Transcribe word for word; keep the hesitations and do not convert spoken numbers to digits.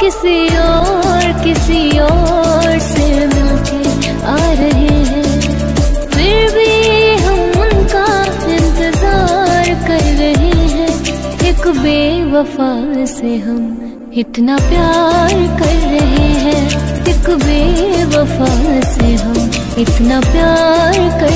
किसी और किसी और से मिलके आ रहे हैं, फिर भी हम उनका इंतजार कर रहे हैं। एक बेवफा से हम इतना प्यार कर रहे हैं, एक बेवफा से हम इतना प्यार कर